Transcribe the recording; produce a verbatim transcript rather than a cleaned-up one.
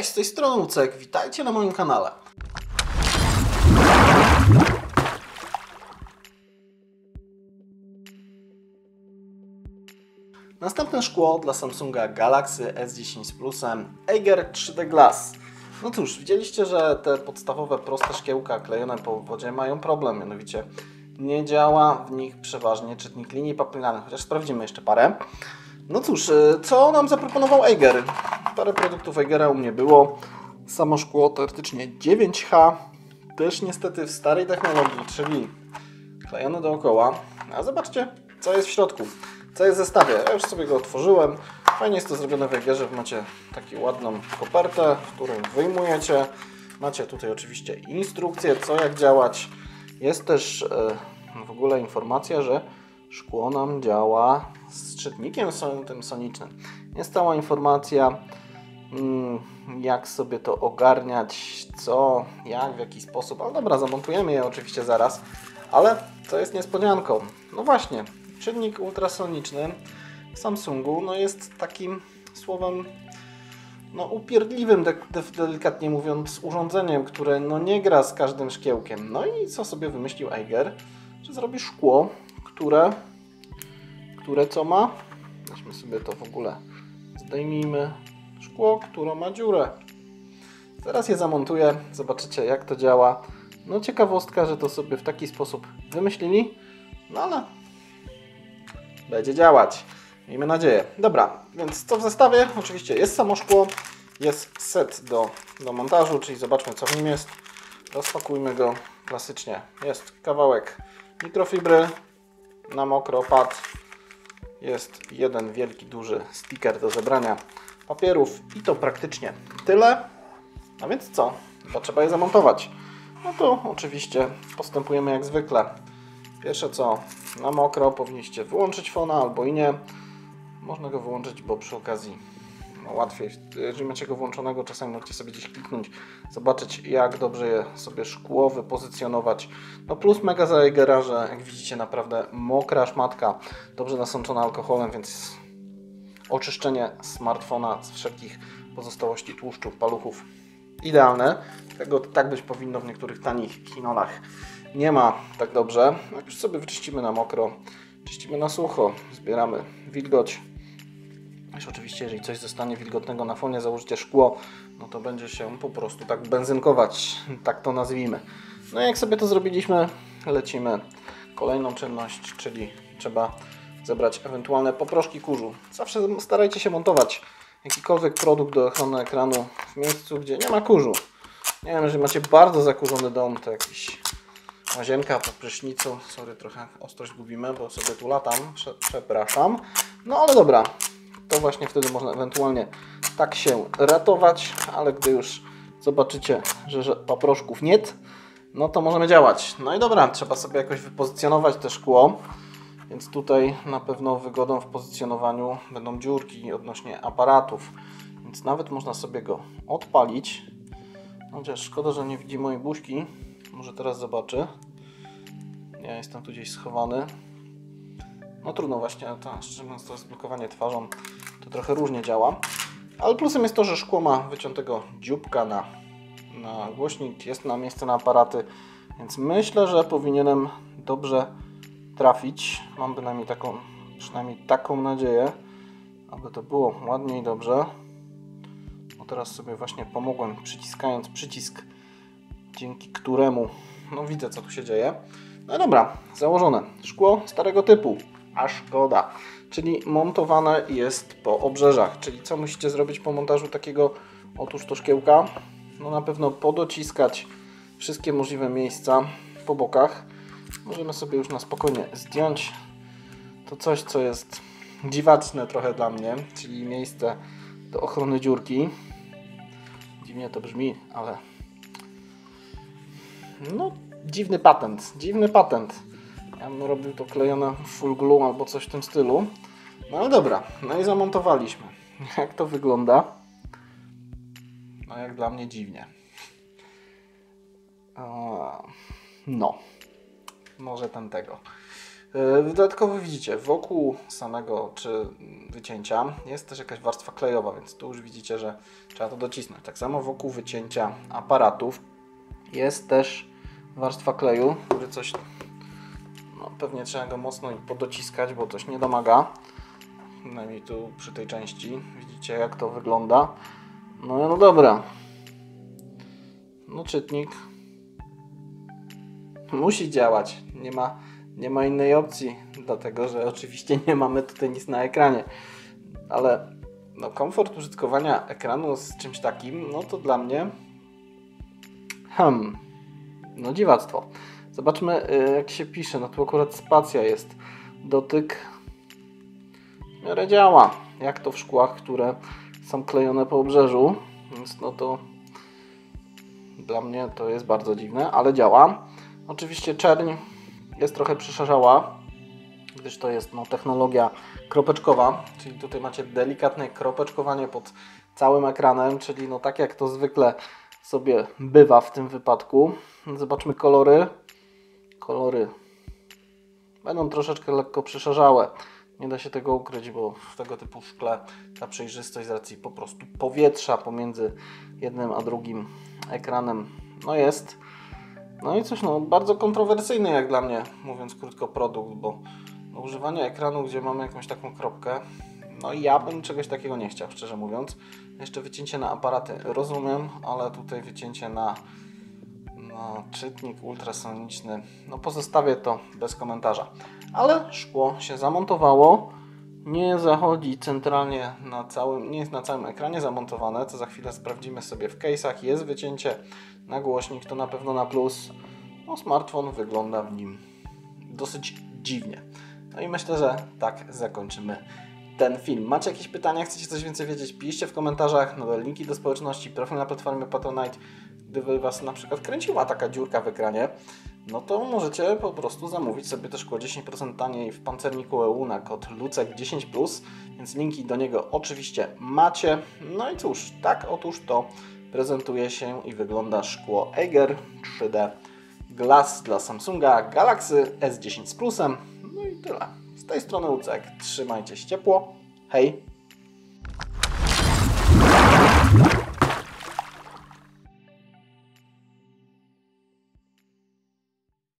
Cześć, z tej strony Łucek, witajcie na moim kanale. Następne szkło dla Samsunga Galaxy S dziesięć Plusem Eiger trzy D Glass. No cóż, widzieliście, że te podstawowe proste szkiełka klejone po wodzie mają problem, mianowicie nie działa w nich przeważnie czytnik linii papilarnych, chociaż sprawdzimy jeszcze parę. No cóż, co nam zaproponował Eiger? Parę produktów Eigera u mnie było. Samo szkło teoretycznie dziewięć H, też niestety w starej technologii, czyli klejone dookoła. A zobaczcie, co jest w środku, co jest w zestawie. Ja już sobie go otworzyłem. Fajnie jest to zrobione w Eigerze. Macie taką ładną kopertę, w którą wyjmujecie. Macie tutaj oczywiście instrukcję, co jak działać. Jest też yy, w ogóle informacja, że szkło nam działa z czytnikiem son tym sonicznym. Jest cała informacja, jak sobie to ogarniać, co, jak, w jaki sposób. Ale dobra, zamontujemy je oczywiście zaraz. Ale co jest niespodzianką? No właśnie, czynnik ultrasoniczny w Samsungu no jest takim słowem no, upierdliwym, de de delikatnie mówiąc, urządzeniem, które no, nie gra z każdym szkiełkiem. No i co sobie wymyślił Eiger? Że zrobi szkło, które, które co ma? Weźmy sobie to w ogóle, zdejmijmy szkło, które ma dziurę. Zaraz je zamontuję, zobaczycie jak to działa. No ciekawostka, że to sobie w taki sposób wymyślili, no ale będzie działać. Miejmy nadzieję. Dobra, więc co w zestawie? Oczywiście jest samo szkło, jest set do, do montażu, czyli zobaczmy co w nim jest. Rozpakujmy go klasycznie. Jest kawałek mikrofibry, na mokro pad. Jest jeden wielki, duży sticker do zebrania papierów i to praktycznie tyle. A więc co? Chyba trzeba je zamontować. No to oczywiście postępujemy jak zwykle. Pierwsze co, na mokro powinniście wyłączyć fona albo i nie. Można go wyłączyć, bo przy okazji no, łatwiej. Jeżeli macie go włączonego, czasami możecie sobie gdzieś kliknąć, zobaczyć jak dobrze je sobie szkło wypozycjonować. No plus mega za Eigera, że jak widzicie naprawdę mokra szmatka, dobrze nasączona alkoholem, więc oczyszczenie smartfona z wszelkich pozostałości tłuszczów, paluchów idealne. Tego tak być powinno w niektórych tanich kinolach. Nie ma tak dobrze. Jak już sobie wyczyścimy na mokro, czyścimy na sucho, zbieramy wilgoć. Już oczywiście, jeżeli coś zostanie wilgotnego na fonie, założycie szkło, no to będzie się po prostu tak benzynkować, tak to nazwijmy. No i jak sobie to zrobiliśmy, lecimy kolejną czynność, czyli trzeba zebrać ewentualne poproszki kurzu. Zawsze starajcie się montować jakikolwiek produkt do ochrony ekranu w miejscu, gdzie nie ma kurzu. Nie wiem, jeżeli macie bardzo zakurzony dom, to jakiś łazienka po prysznicu, sorry, trochę ostrość gubimy, bo sobie tu latam, Prze przepraszam. No ale dobra, to właśnie wtedy można ewentualnie tak się ratować, ale gdy już zobaczycie, że, że paproszków nie, no to możemy działać. No i dobra, trzeba sobie jakoś wypozycjonować to szkło, więc tutaj na pewno wygodą w pozycjonowaniu będą dziurki odnośnie aparatów, więc nawet można sobie go odpalić, chociaż szkoda, że nie widzi mojej buźki. Może teraz zobaczy. Ja jestem tu gdzieś schowany. No trudno właśnie, to, szczerze mówiąc, to zblokowanie twarzą to trochę różnie działa. Ale plusem jest to, że szkło ma wyciętego dzióbka na, na głośnik, jest na miejsce na aparaty, więc myślę, że powinienem dobrze trafić. Mam bynajmniej taką, przynajmniej taką nadzieję, aby to było ładnie i dobrze. Bo teraz sobie właśnie pomogłem przyciskając przycisk, dzięki któremu, no widzę co tu się dzieje. No dobra, założone szkło starego typu, a szkoda, czyli montowane jest po obrzeżach, czyli co musicie zrobić po montażu takiego, otóż to szkiełka, no na pewno podociskać wszystkie możliwe miejsca po bokach. Możemy sobie już na spokojnie zdjąć to coś, co jest dziwaczne trochę dla mnie, czyli miejsce do ochrony dziurki. Dziwnie to brzmi, ale no, dziwny patent, dziwny patent. Ja bym robił to klejone full glue albo coś w tym stylu. No ale dobra, no i zamontowaliśmy. Jak to wygląda? No jak dla mnie dziwnie. No, może tamtego. Dodatkowo widzicie, wokół samego czy wycięcia jest też jakaś warstwa klejowa, więc tu już widzicie, że trzeba to docisnąć. Tak samo wokół wycięcia aparatów jest też warstwa kleju, który coś, no, pewnie trzeba go mocno podociskać, bo coś nie domaga. Przynajmniej tu przy tej części widzicie, jak to wygląda. No, no dobra. No czytnik musi działać, nie ma, nie ma innej opcji, dlatego że oczywiście nie mamy tutaj nic na ekranie, ale no, komfort użytkowania ekranu z czymś takim, no to dla mnie hmm, no dziwactwo. Zobaczmy, jak się pisze, no tu akurat spacja jest, dotyk w miarę działa, jak to w szkłach, które są klejone po obrzeżu, więc no to dla mnie to jest bardzo dziwne, ale działa. Oczywiście czerń jest trochę przeszarzała, gdyż to jest no, technologia kropeczkowa, czyli tutaj macie delikatne kropeczkowanie pod całym ekranem, czyli no tak jak to zwykle sobie bywa w tym wypadku. Zobaczmy kolory. Kolory będą troszeczkę lekko przeszarzałe. Nie da się tego ukryć, bo w tego typu szkle ta przejrzystość z racji po prostu powietrza pomiędzy jednym a drugim ekranem no jest. No i coś, no bardzo kontrowersyjny jak dla mnie, mówiąc krótko, produkt, bo no, używanie ekranu, gdzie mamy jakąś taką kropkę, no ja bym czegoś takiego nie chciał, szczerze mówiąc. Jeszcze wycięcie na aparaty rozumiem, ale tutaj wycięcie na, na czytnik ultrasoniczny, no pozostawię to bez komentarza. Ale szkło się zamontowało, nie zachodzi centralnie na całym, nie jest na całym ekranie zamontowane, co za chwilę sprawdzimy sobie w case'ach. Jest wycięcie na głośnik, to na pewno na plus. No, smartfon wygląda w nim dosyć dziwnie. No i myślę, że tak zakończymy ten film. Macie jakieś pytania, chcecie coś więcej wiedzieć, piszcie w komentarzach, nowe linki do społeczności, profil na platformie Patronite. Gdyby Was na przykład kręciła taka dziurka w ekranie, no to możecie po prostu zamówić sobie też szkło dziesięć procent taniej w pancerniku E U na kod Łucek dziesięć plus, więc linki do niego oczywiście macie. No i cóż, tak otóż to prezentuje się i wygląda szkło Eiger trzy D Glass dla Samsunga Galaxy S dziesięć z plusem. No i tyle. Z tej strony Łucek, trzymajcie się ciepło, hej!